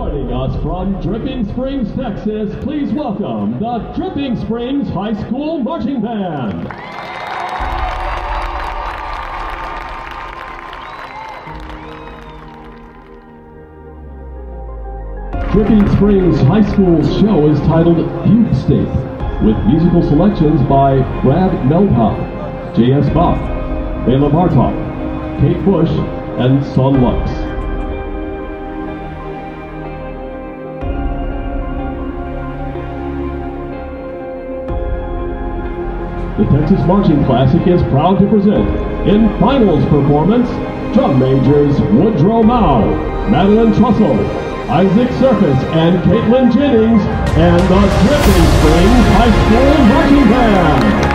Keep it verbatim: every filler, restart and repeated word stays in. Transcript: Joining us from Dripping Springs, Texas, please welcome the Dripping Springs High School Marching Band. Dripping Springs High School's show is titled Fugue State, with musical selections by Brad Melhoff, J S Bach, Bela Bartok, Kate Bush, and Son Lux. The Texas Marching Classic is proud to present, in finals performance, drum majors Woodrow Mao, Madeline Trussell, Isaac Serfis, and Caitlin Jennings, and the Dripping Springs High School Marching Band.